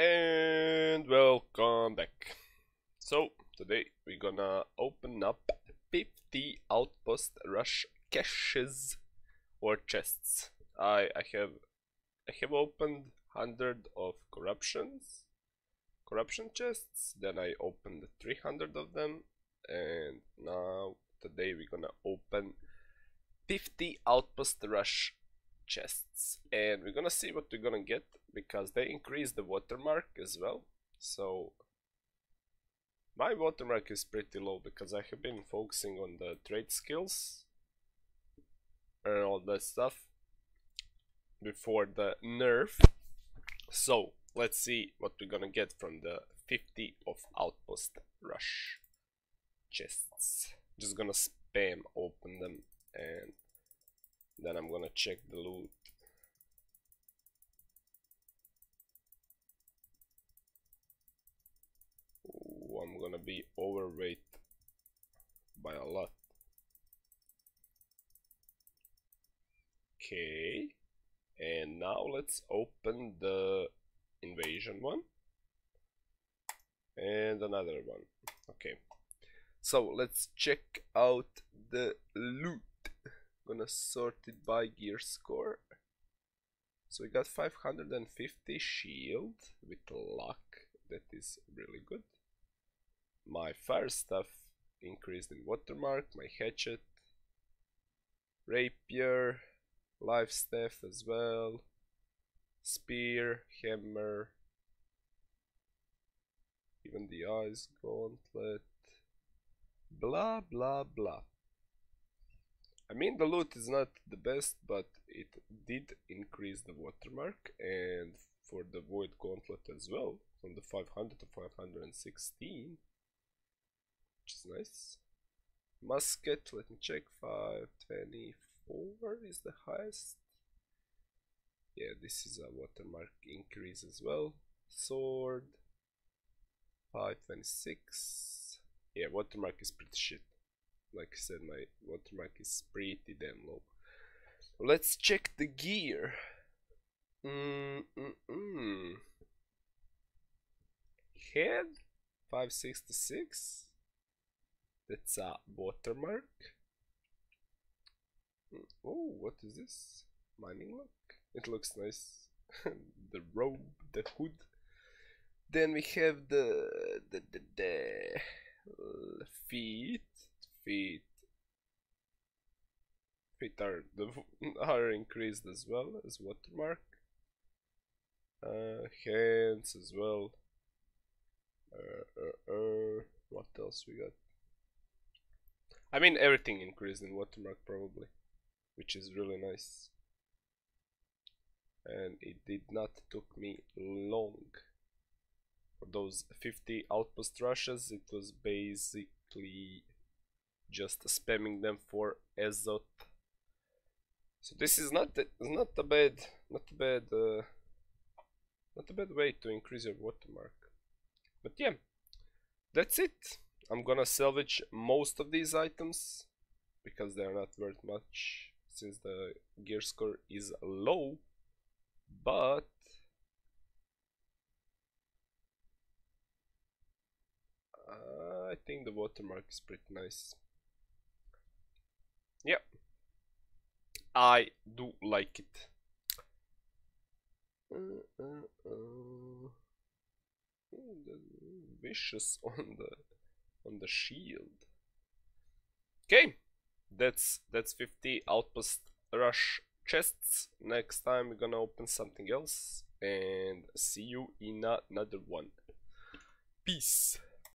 And welcome back. So today we're gonna open up 50 Outpost Rush caches or chests. I have opened 100 of corruption chests, then I opened 300 of them, and now today we're gonna open 50 Outpost Rush chests, and we're gonna see what we're gonna get because they increase the watermark as well. So my watermark is pretty low because I have been focusing on the trade skills and all that stuff before the nerf. So let's see what we're gonna get from the 50 of Outpost Rush chests. Just gonna spam open them, and then I'm gonna check the loot. Ooh, I'm gonna be overweight by a lot. Okay, and now let's open the invasion one and another one. Okay, so let's check out the loot. Gonna sort it by gear score. So we got 550 shield with luck, that is really good. My fire stuff increased in watermark, my hatchet, rapier, life staff as well, spear, hammer, even the ice gauntlet, blah blah blah. I mean, the loot is not the best, but it did increase the watermark, and for the void gauntlet as well, from the 500 to 516, which is nice. Musket, let me check, 524 is the highest. Yeah, this is a watermark increase as well. Sword, 526. Yeah, watermark is pretty shit. Like I said, my watermark is pretty damn low. Let's check the gear. Head, 566. That's a watermark. Oh, what is this? Mining lock. It looks nice. The robe, the hood. Then we have the feet. Feet are increased as well as watermark. Hands as well. What else we got? I mean, everything increased in watermark probably, which is really nice. And it did not took me long. For those 50 outpost rushes, it was basically just spamming them for Azoth. So this is not a bad way to increase your watermark. But yeah, that's it. I'm gonna salvage most of these items because they are not worth much since the gear score is low. But I think the watermark is pretty nice. Yeah, I do like it. Vicious on the shield. Okay, that's 50 Outpost Rush chests. Next time we're gonna open something else, and see you in another one. Peace.